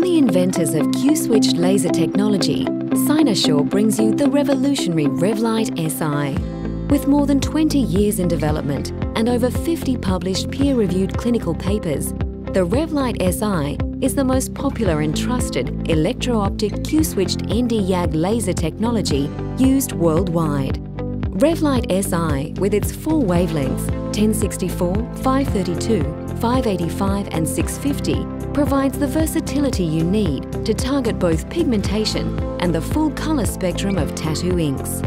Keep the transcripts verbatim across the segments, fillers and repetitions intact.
From the inventors of Q-Switched laser technology, Cynosure brings you the revolutionary RevLite S I. With more than twenty years in development and over fifty published peer-reviewed clinical papers, the RevLite S I is the most popular and trusted electro-optic Q-Switched N D YAG laser technology used worldwide. RevLite S I, with its four wavelengths, ten sixty-four, five thirty-two, five eighty-five and six fifty, provides the versatility you need to target both pigmentation and the full colour spectrum of tattoo inks.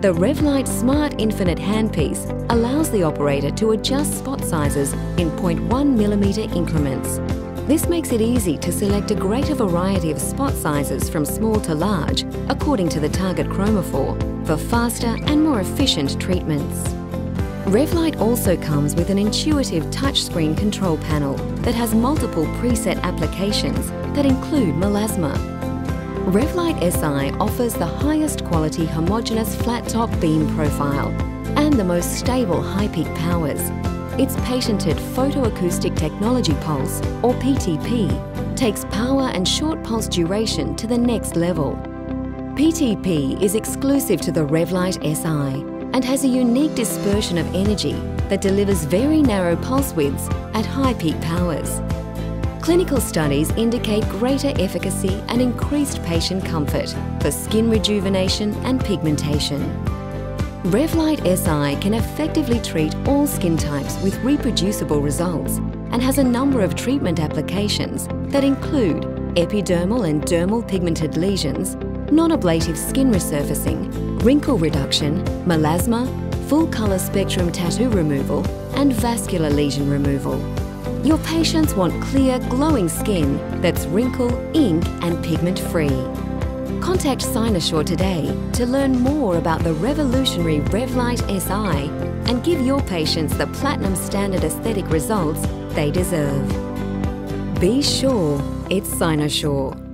The RevLite Smart Infinite handpiece allows the operator to adjust spot sizes in zero point one millimetre increments. This makes it easy to select a greater variety of spot sizes from small to large, according to the target chromophore, for faster and more efficient treatments. RevLite also comes with an intuitive touchscreen control panel that has multiple preset applications that include melasma. RevLite S I offers the highest quality homogeneous flat top beam profile and the most stable high peak powers. Its patented Photoacoustic Technology Pulse, or P T P, takes power and short pulse duration to the next level. P T P is exclusive to the RevLite S I and has a unique dispersion of energy that delivers very narrow pulse widths at high peak powers. Clinical studies indicate greater efficacy and increased patient comfort for skin rejuvenation and pigmentation. RevLite S I can effectively treat all skin types with reproducible results and has a number of treatment applications that include epidermal and dermal pigmented lesions, non-ablative skin resurfacing, wrinkle reduction, melasma, full colour spectrum tattoo removal and vascular lesion removal. Your patients want clear, glowing skin that's wrinkle, ink and pigment free. Contact Cynosure today to learn more about the revolutionary RevLite S I and give your patients the platinum standard aesthetic results they deserve. Be sure it's Cynosure.